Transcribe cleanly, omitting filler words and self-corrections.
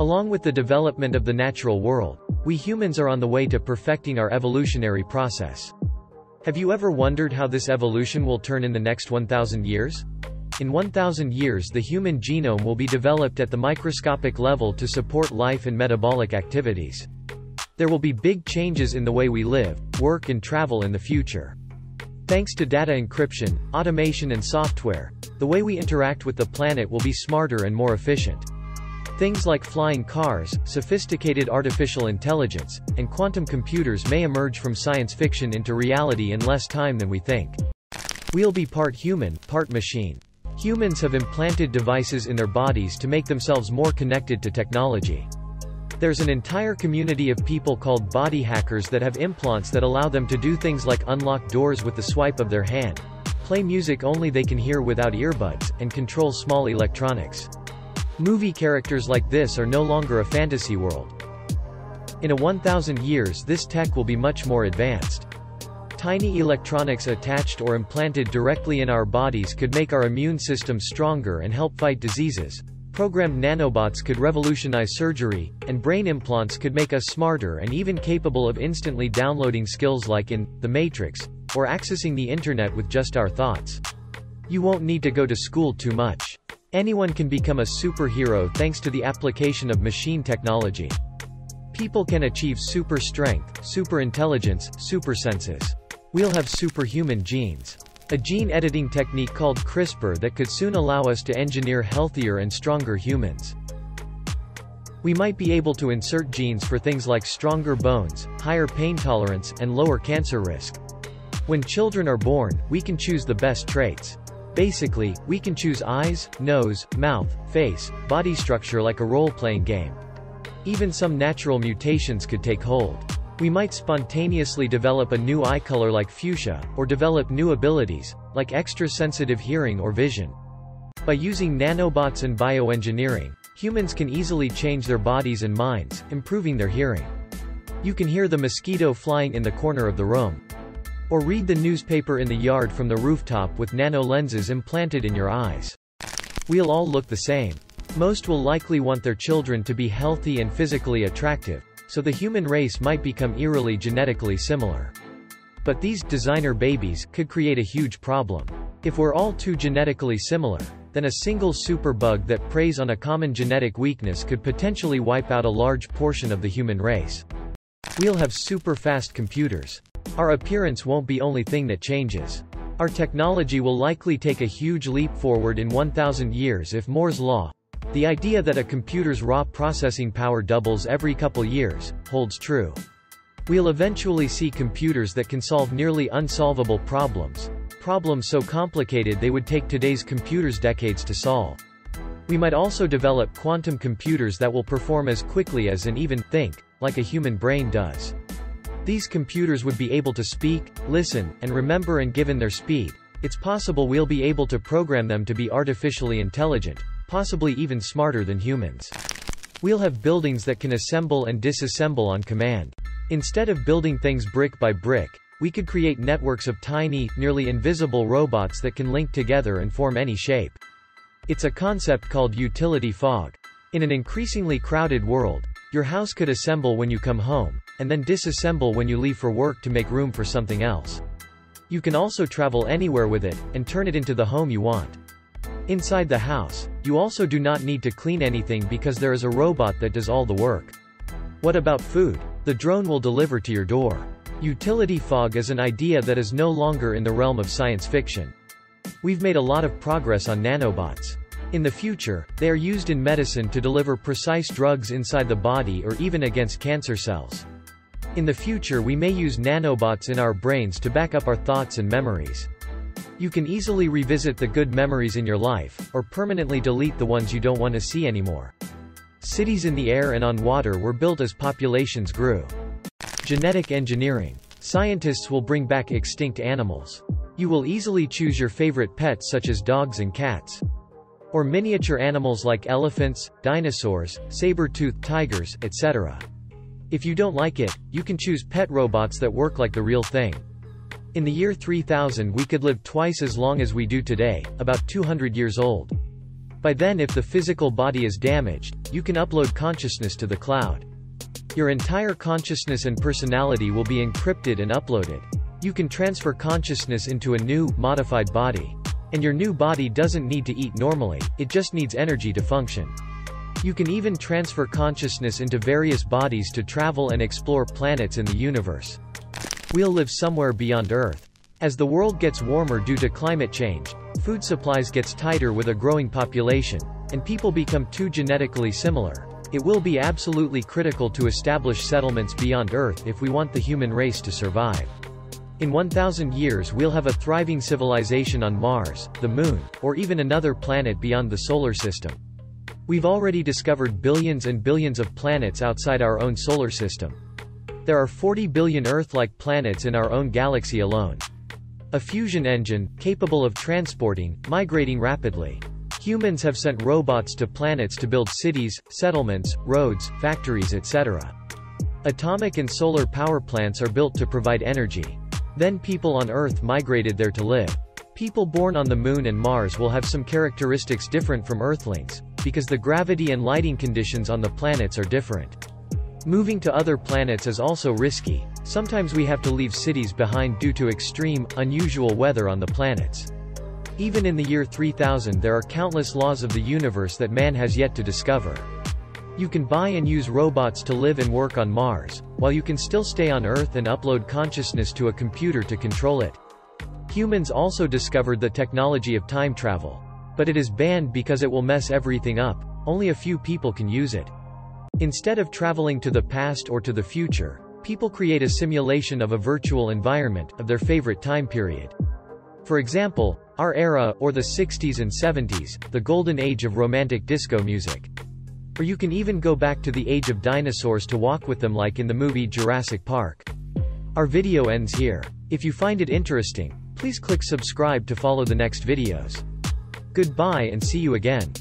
Along with the development of the natural world, we humans are on the way to perfecting our evolutionary process. Have you ever wondered how this evolution will turn in the next 1,000 years? In 1,000 years the human genome will be developed at the microscopic level to support life and metabolic activities. There will be big changes in the way we live, work and travel in the future. Thanks to data encryption, automation and software, the way we interact with the planet will be smarter and more efficient. Things like flying cars, sophisticated artificial intelligence, and quantum computers may emerge from science fiction into reality in less time than we think. We'll be part human, part machine. Humans have implanted devices in their bodies to make themselves more connected to technology. There's an entire community of people called body hackers that have implants that allow them to do things like unlock doors with the swipe of their hand, play music only they can hear without earbuds, and control small electronics. Movie characters like this are no longer a fantasy world. In 1,000 years this tech will be much more advanced. Tiny electronics attached or implanted directly in our bodies could make our immune system stronger and help fight diseases, programmed nanobots could revolutionize surgery, and brain implants could make us smarter and even capable of instantly downloading skills like in The Matrix, or accessing the internet with just our thoughts. You won't need to go to school too much. Anyone can become a superhero thanks to the application of machine technology. People can achieve super strength, super intelligence, super senses. We'll have superhuman genes. A gene editing technique called CRISPR that could soon allow us to engineer healthier and stronger humans. We might be able to insert genes for things like stronger bones, higher pain tolerance, and lower cancer risk. When children are born, we can choose the best traits. Basically, we can choose eyes, nose, mouth, face, body structure like a role-playing game. Even some natural mutations could take hold. We might spontaneously develop a new eye color like fuchsia, or develop new abilities, like extra-sensitive hearing or vision. By using nanobots and bioengineering, humans can easily change their bodies and minds, improving their hearing. You can hear the mosquito flying in the corner of the room, or read the newspaper in the yard from the rooftop with nano lenses implanted in your eyes. We'll all look the same. Most will likely want their children to be healthy and physically attractive, so the human race might become eerily genetically similar. But these designer babies could create a huge problem. If we're all too genetically similar, then a single superbug that preys on a common genetic weakness could potentially wipe out a large portion of the human race. We'll have super fast computers. Our appearance won't be the only thing that changes. Our technology will likely take a huge leap forward in 1,000 years if Moore's law, the idea that a computer's raw processing power doubles every couple years, holds true. We'll eventually see computers that can solve nearly unsolvable problems, problems so complicated they would take today's computers decades to solve. We might also develop quantum computers that will perform as quickly as and even think, like a human brain does. These computers would be able to speak, listen, and remember, and given their speed, it's possible we'll be able to program them to be artificially intelligent, possibly even smarter than humans. We'll have buildings that can assemble and disassemble on command. Instead of building things brick by brick, we could create networks of tiny, nearly invisible robots that can link together and form any shape. It's a concept called utility fog. In an increasingly crowded world, your house could assemble when you come home, and then disassemble when you leave for work to make room for something else. You can also travel anywhere with it, and turn it into the home you want. Inside the house, you also do not need to clean anything because there is a robot that does all the work. What about food? The drone will deliver to your door. Utility fog is an idea that is no longer in the realm of science fiction. We've made a lot of progress on nanobots. In the future, they are used in medicine to deliver precise drugs inside the body or even against cancer cells. In the future we may use nanobots in our brains to back up our thoughts and memories. You can easily revisit the good memories in your life, or permanently delete the ones you don't want to see anymore. Cities in the air and on water were built as populations grew. Genetic engineering. Scientists will bring back extinct animals. You will easily choose your favorite pets such as dogs and cats, or miniature animals like elephants, dinosaurs, saber-toothed tigers, etc. If you don't like it, you can choose pet robots that work like the real thing. In the year 3000 we could live twice as long as we do today, about 200 years old. By then, if the physical body is damaged, you can upload consciousness to the cloud. Your entire consciousness and personality will be encrypted and uploaded. You can transfer consciousness into a new, modified body. And your new body doesn't need to eat normally, it just needs energy to function. You can even transfer consciousness into various bodies to travel and explore planets in the universe. We'll live somewhere beyond Earth. As the world gets warmer due to climate change, food supplies gets tighter with a growing population, and people become too genetically similar. It will be absolutely critical to establish settlements beyond Earth if we want the human race to survive. In 1,000 years we'll have a thriving civilization on Mars, the Moon, or even another planet beyond the solar system. We've already discovered billions and billions of planets outside our own solar system. There are 40 billion Earth-like planets in our own galaxy alone. A fusion engine, capable of transporting, migrating rapidly. Humans have sent robots to planets to build cities, settlements, roads, factories, etc. Atomic and solar power plants are built to provide energy. Then people on Earth migrated there to live. People born on the Moon and Mars will have some characteristics different from Earthlings, because the gravity and lighting conditions on the planets are different. Moving to other planets is also risky. Sometimes we have to leave cities behind due to extreme, unusual weather on the planets. Even in the year 3000 there are countless laws of the universe that man has yet to discover. You can buy and use robots to live and work on Mars, while you can still stay on Earth and upload consciousness to a computer to control it. Humans also discovered the technology of time travel. But it is banned because it will mess everything up. Only a few people can use it. Instead of traveling to the past or to the future, people create a simulation of a virtual environment, of their favorite time period. For example, our era, or the 60s and 70s, the golden age of romantic disco music. Or you can even go back to the age of dinosaurs to walk with them, like in the movie Jurassic Park. Our video ends here. If you find it interesting, please click subscribe to follow the next videos. Goodbye and see you again.